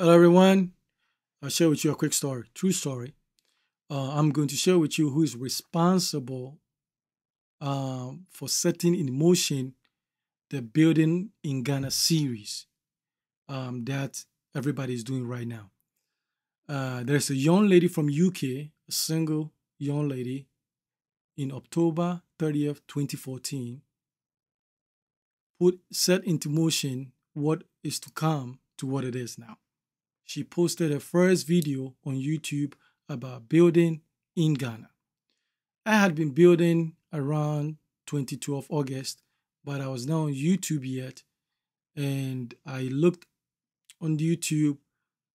Hello, everyone. I'll share with you a quick story, true story. I'm going to share with you who is responsible for setting in motion the Building in Ghana series that everybody is doing right now. There's a young lady from UK, a single young lady, in October 30th, 2014, set into motion what is to come to what it is now. She posted her first video on YouTube about building in Ghana. I had been building around 22nd of August, but I was not on YouTube yet. And I looked on YouTube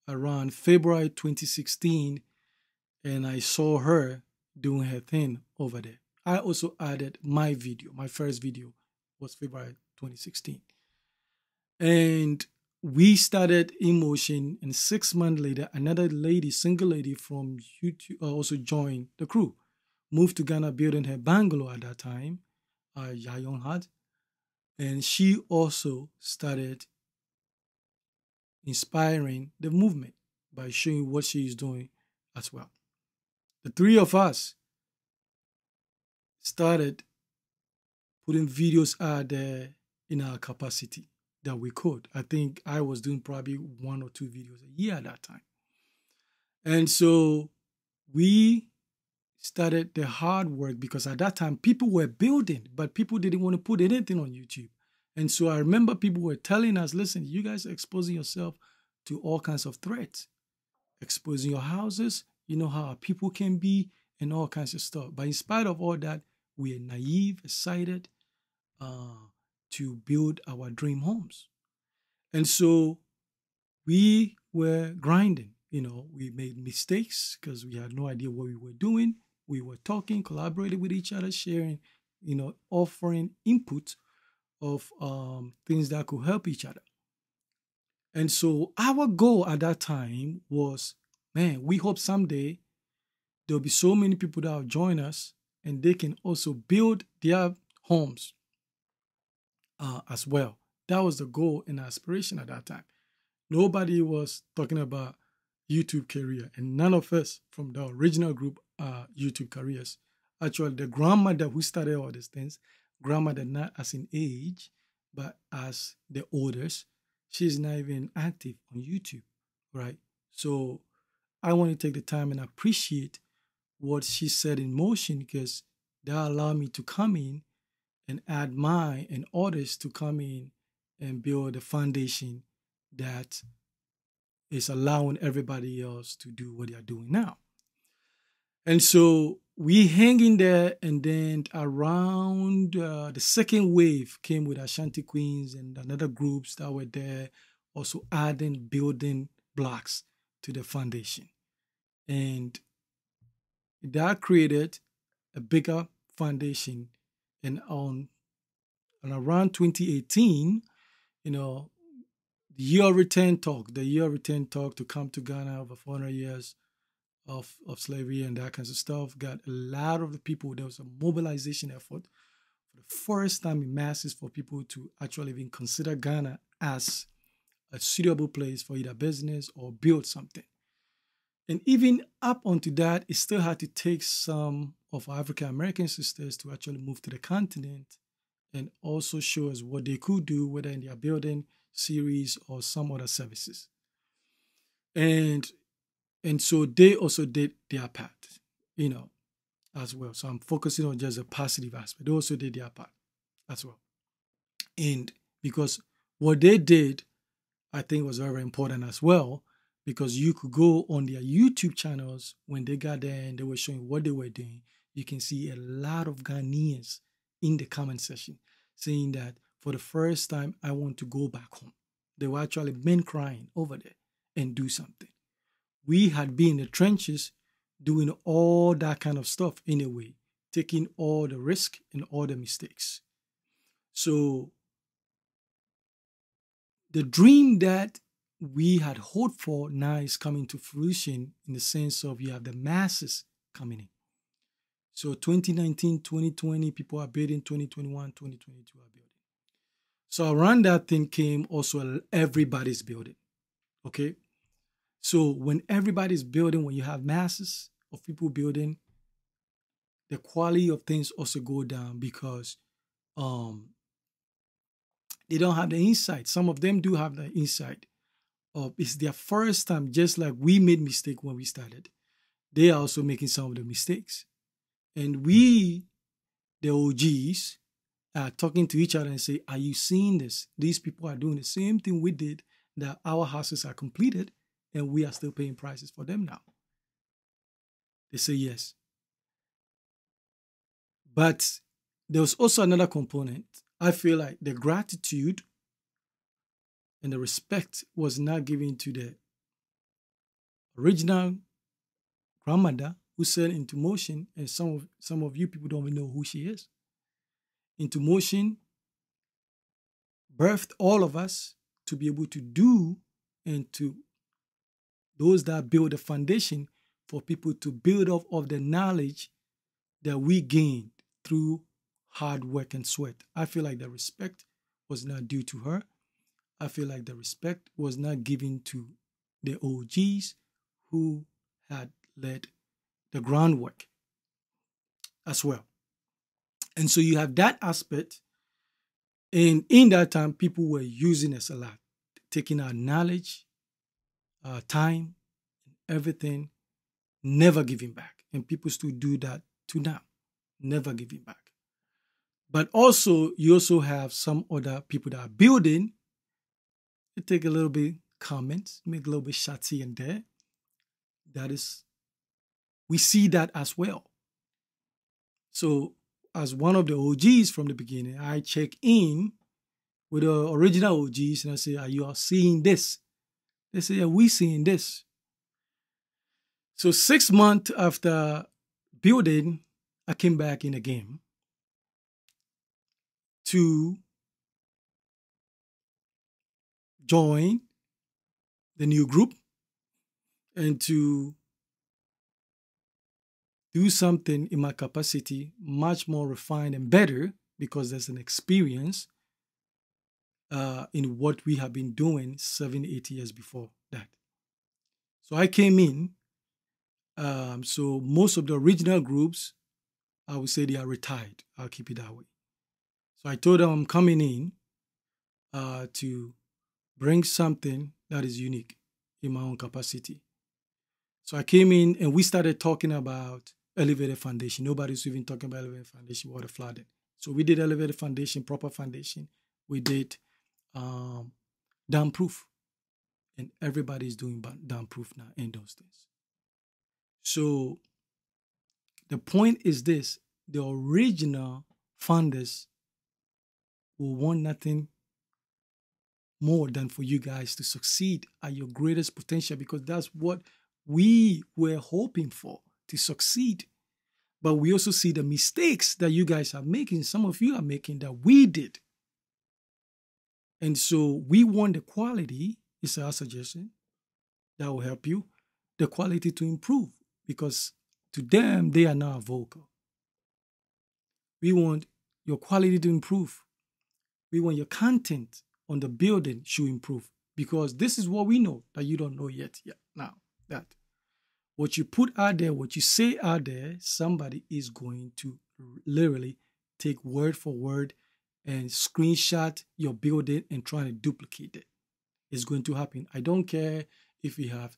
around February 2016, and I saw her doing her thing over there. I also added my video. My first video was February 2016. And we started in motion, and 6 months later, another lady, single lady from YouTube, also joined the crew. Moved to Ghana, building her bungalow at that time, Yayon had, and she also started inspiring the movement by showing what she is doing as well. The three of us started putting videos out there in our capacity that we could. I think I was doing probably 1 or 2 videos a year at that time. And so we started the hard work because at that time people were building, but people didn't want to put anything on YouTube. And so I remember people were telling us, listen, you guys are exposing yourself to all kinds of threats, exposing your houses, you know how people can be and all kinds of stuff. But in spite of all that, we are naive, excited, to build our dream homes. And so we were grinding. You know, we made mistakes because we had no idea what we were doing. We were talking, collaborating with each other, sharing, you know, offering input of things that could help each other. And so our goal at that time was, man, we hope someday there'll be so many people that will join us and they can also build their homes as well. That was the goal and aspiration at that time. Nobody was talking about YouTube career, and none of us from the original group are YouTube careers. Actually, the grandmother who started all these things, grandmother not as in age, but as the oldest, she's not even active on YouTube, right? So I want to take the time and appreciate what she set in motion because that allowed me to come in and add mine and others to come in and build a foundation that is allowing everybody else to do what they are doing now. And so we hang in there, and then around the second wave came with Ashanti Queens and another groups that were there, also adding building blocks to the foundation. And that created a bigger foundation. And around 2018, you know, the year of return talk, to come to Ghana over 400 years of slavery and that kinds of stuff, got a lot of the people. There was a mobilization effort for the first time in masses for people to actually even consider Ghana as a suitable place for either business or build something. And even up onto that, it still had to take some of our African-American sisters to actually move to the continent and also show us what they could do, whether in their building series or some other services. And so they also did their part, you know, as well. So I'm focusing on just a positive aspect. They also did their part as well. And because what they did, I think was very important as well, because you could go on their YouTube channels when they got there and they were showing what they were doing. You can see a lot of Ghanaians in the comment section saying that for the first time, I want to go back home. There were actually men crying over there and do something. We had been in the trenches doing all that kind of stuff in a way, taking all the risk and all the mistakes. So the dream that we had hoped for now is coming to fruition in the sense of you have the masses coming in. So 2019, 2020, people are building, 2021, 2022 are building. So around that thing came also everybody's building, okay? So when everybody's building, when you have masses of people building, the quality of things also go down because they don't have the insight. Some of them do have the insight of it's their first time, just like we made mistakes when we started. They are also making some of the mistakes. And we, the OGs, are talking to each other and say, are you seeing this? These people are doing the same thing we did, that our houses are completed and we are still paying prices for them now. They say yes. But there was also another component. I feel like the gratitude and the respect was not given to the original grandmother who set Into Motion, and some of you people don't even know who she is. Into Motion birthed all of us to be able to do, and to those that build a foundation for people to build off of the knowledge that we gained through hard work and sweat. I feel like the respect was not due to her. I feel like the respect was not given to the OGs who had led the groundwork as well. And so you have that aspect. And in that time, people were using us a lot, taking our knowledge, our time, and everything, never giving back. And people still do that to now, never giving back. But also, you also have some other people that are building. They take a little bit comments, make a little bit shots here and there. That is, we see that as well. So as one of the OGs from the beginning, I check in with the original OGs and I say, are you all seeing this? They say, are we seeing this? So 6 months after building, I came back in the game to join the new group and to do something in my capacity much more refined and better, because there's an experience in what we have been doing 7, 8 years before that. So I came in. So most of the original groups, I would say they are retired. I'll keep it that way. So I told them I'm coming in to bring something that is unique in my own capacity. So I came in and we started talking about elevated foundation. Nobody's even talking about elevated foundation, water flooding. So we did elevated foundation, proper foundation. We did downproof. And everybody's doing downproof now in those things. So the point is this. The original founders will want nothing more than for you guys to succeed at your greatest potential, because that's what we were hoping for, to succeed. But we also see the mistakes that you guys are making, some of you are making, that we did. And so we want the quality, is our suggestion, that will help you, the quality to improve, because to them, they are now vocal. We want your quality to improve. We want your content on the building should improve, because this is what we know that you don't know yet now. That what you put out there, what you say out there, somebody is going to literally take word for word and screenshot your building and try to duplicate it. It's going to happen. I don't care if you have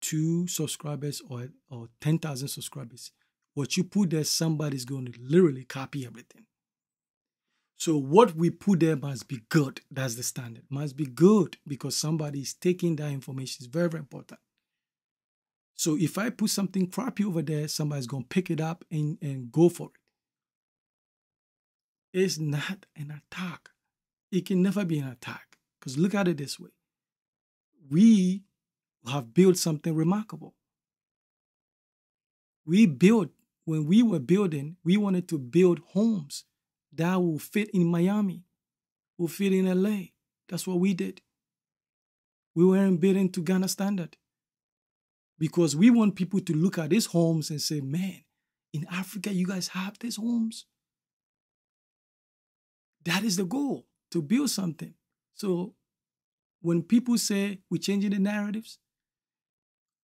2 subscribers or 10,000 subscribers. What you put there, somebody's going to literally copy everything. So what we put there must be good. That's the standard. Must be good, because somebody is taking that information. It's very, very important. So if I put something crappy over there, somebody's going to pick it up and go for it. It's not an attack. It can never be an attack, because look at it this way. We have built something remarkable. We built, when we were building, we wanted to build homes that will fit in Miami, will fit in LA. That's what we did. We weren't building to Ghana standard, because we want people to look at these homes and say, man, in Africa, you guys have these homes. That is the goal, to build something. So when people say we're changing the narratives,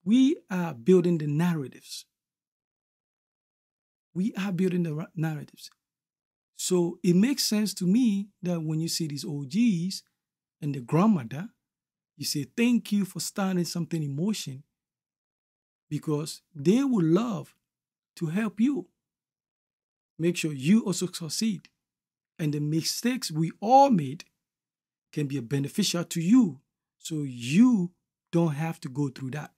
We are building the narratives. We are building the narratives. So it makes sense to me that when you see these OGs and the grandmother, you say, thank you for starting something in motion, because they would love to help you. Make sure you also succeed. And the mistakes we all made can be beneficial to you, so you don't have to go through that.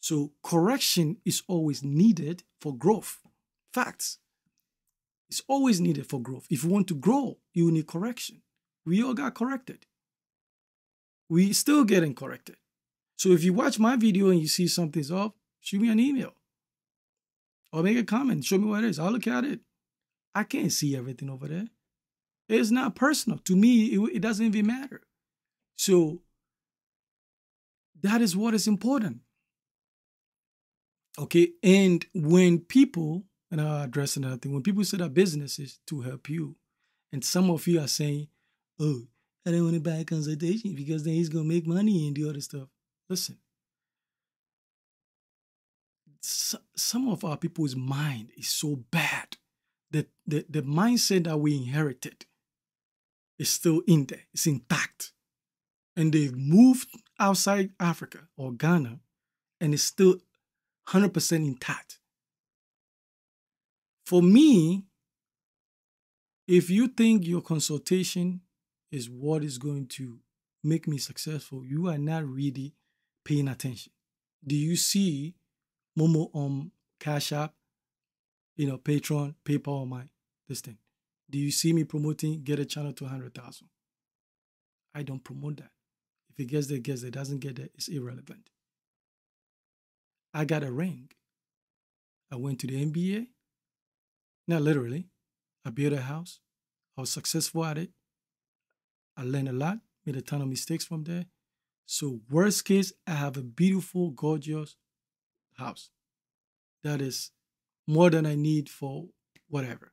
So correction is always needed for growth. Facts. It's always needed for growth. If you want to grow, you need correction. We all got corrected. We still getting corrected. So if you watch my video and you see something's off, shoot me an email. Or make a comment. Show me what it is. I'll look at it. I can't see everything over there. It's not personal. To me, it doesn't even matter. So that is what is important. Okay, and when people, and I'll address another thing, when people set up businesses to help you, and some of you are saying, oh, I don't want to buy a consultation because then he's going to make money and do other stuff. Listen, some of our people's mind is so bad that the mindset that we inherited is still in there. It's intact. And they've moved outside Africa or Ghana, and it's still 100% intact. For me, if you think your consultation is what is going to make me successful, you are not really paying attention. Do you see Momo on Cash App, Patreon, PayPal, this thing? Do you see me promoting get a channel to 100,000? I don't promote that. If it gets there, it gets there. It doesn't get there, it's irrelevant. I got a ring. I went to the NBA. Not literally. I built a house. I was successful at it. I learned a lot, made a ton of mistakes from there. So worst case, I have a beautiful, gorgeous house. That is more than I need for whatever.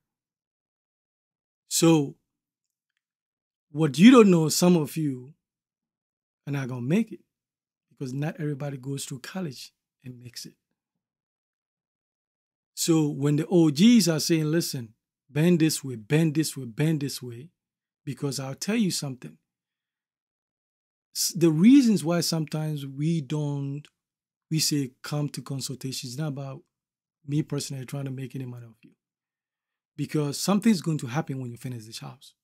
So what you don't know, some of you are not going to make it, because not everybody goes through college and makes it. So when the OGs are saying, listen, bend this way, bend this way, bend this way, because I'll tell you something. The reasons why sometimes we say come to consultations, it's not about me personally trying to make any money off you. Because something's going to happen when you finish this house.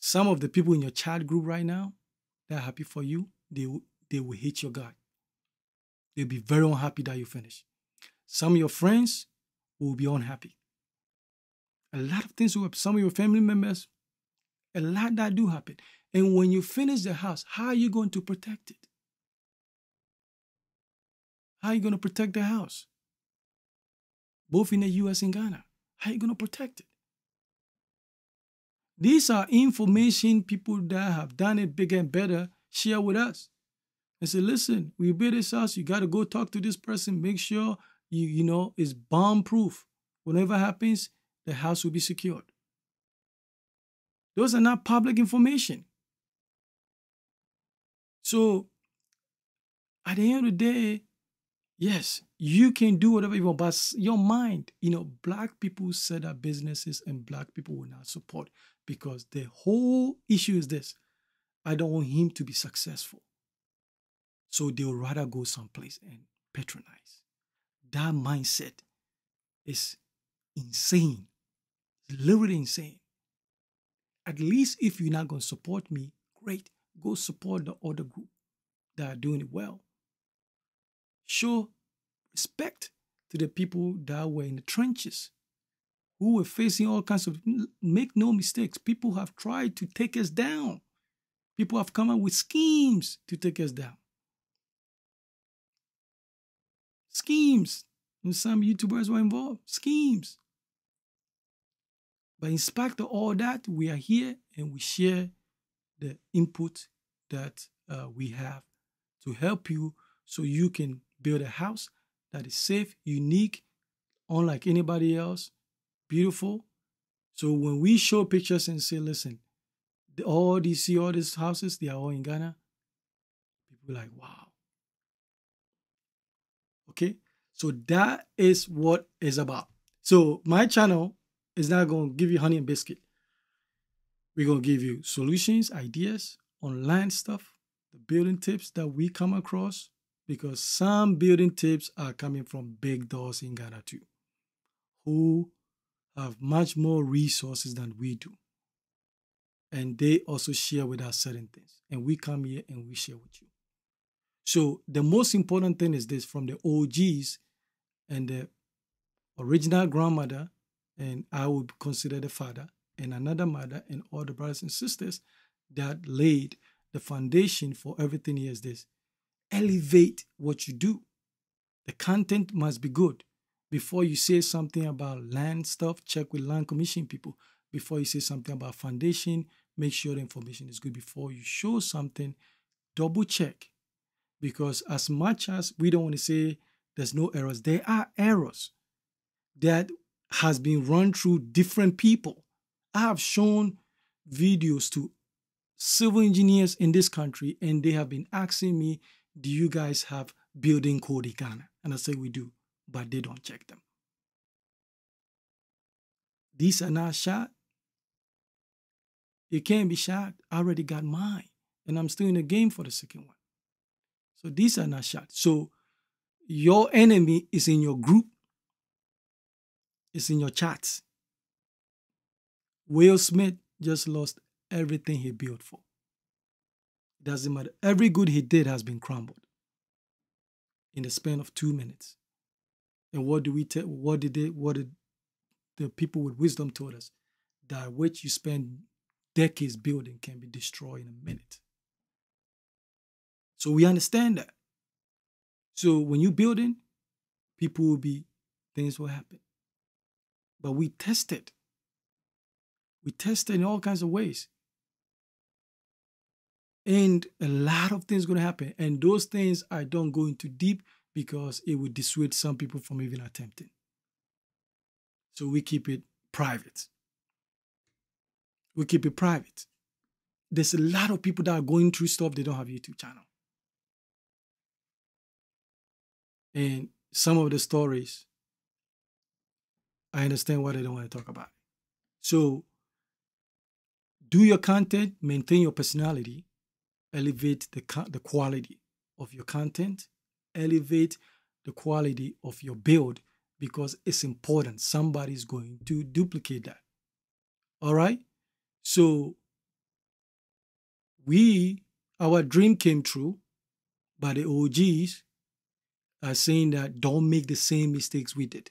Some of the people in your chat group right now, they're happy for you. They will hate your guy. They'll be very unhappy that you finish. Some of your friends will be unhappy. A lot of things will happen. Some of your family members, a lot that do happen. And when you finish the house, how are you going to protect it? How are you going to protect the house? Both in the US and Ghana. How are you going to protect it? These are information people that have done it bigger and better share with us. And say, listen, we build this house, you got to go talk to this person, make sure, it's bomb-proof. Whatever happens, the house will be secured. Those are not public information. So, at the end of the day, yes, you can do whatever you want, but your mind, black people set up businesses and black people will not support, because the whole issue is this: I don't want him to be successful. So they would rather go someplace and patronize. That mindset is insane. It's literally insane. At least if you're not going to support me, great. Go support the other group that are doing it well. Show respect to the people that were in the trenches, who were facing all kinds of... Make no mistakes. People have tried to take us down. People have come up with schemes to take us down. Schemes. And some YouTubers were involved. Schemes. But in spite of all that, we are here and we share the input that we have to help you, so you can build a house that is safe, unique, unlike anybody else, beautiful. So when we show pictures and say, listen, all these houses, they are all in Ghana, You're like, wow. Okay, so that is what it's about. So my channel is not going to give you honey and biscuit. We're going to give you solutions, ideas, online stuff, the building tips that we come across, because some building tips are coming from big dogs in Ghana too, who have much more resources than we do. And they also share with us certain things. And we come here and we share with you. So the most important thing is this, from the OGs and the original grandmother, and I would consider the father, and another mother, and all the brothers and sisters that laid the foundation for everything here is this. Elevate what you do. The content must be good. Before you say something about land stuff, check with land commission people. Before you say something about foundation, make sure the information is good. Before you show something, double check. Because as much as we don't want to say there's no errors, there are errors that has been run through different people. I have shown videos to civil engineers in this country, and they have been asking me, do you guys have building code in Ghana? And I say we do, but they don't check them. These are not shot. You can't be shot. I already got mine, and I'm still in the game for the second one. So these are not shot. So your enemy is in your group. It's in your chats. Will Smith just lost everything he built for. It doesn't matter. Every good he did has been crumbled in the span of 2 minutes. And what do we tell? What did the people with wisdom told us? That which you spend decades building can be destroyed in a minute. So we understand that. So when you're building, people will be, things will happen. But we tested. We tested in all kinds of ways. And a lot of things going to happen. And those things I don't go into deep because it would dissuade some people from even attempting. So we keep it private. We keep it private. There's a lot of people that are going through stuff. They don't have a YouTube channel. And some of the stories, I understand why they don't want to talk about it. So do your content, maintain your personality, elevate the quality of your content, elevate the quality of your build, because it's important. Somebody's going to duplicate that. All right? So our dream came true, but the OGs are saying that don't make the same mistakes we did.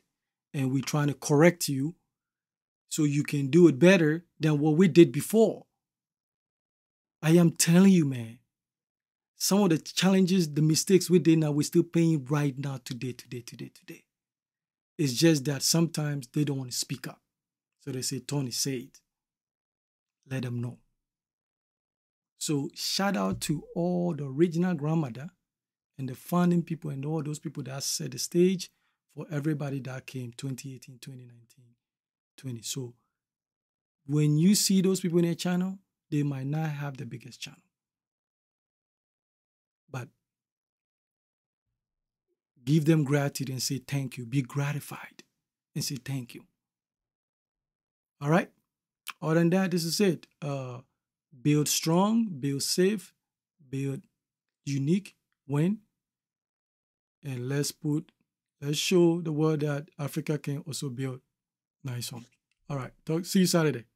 And we're trying to correct you so you can do it better than what we did before. I am telling you, man, some of the challenges, the mistakes we did now, we're still paying right now, today. It's just that sometimes they don't want to speak up. So they say, Tony, say it. Let them know. So shout out to all the original grandmother and the founding people and all those people that set the stage for everybody that came 2018, 2019. 20. So when you see those people in their channel, they might not have the biggest channel. But give them gratitude and say thank you. Be gratified and say thank you. All right? Other than that, this is it. Build strong, build safe, build unique, win. And let's show the world that Africa can also build. Nice one. All right. See you Saturday.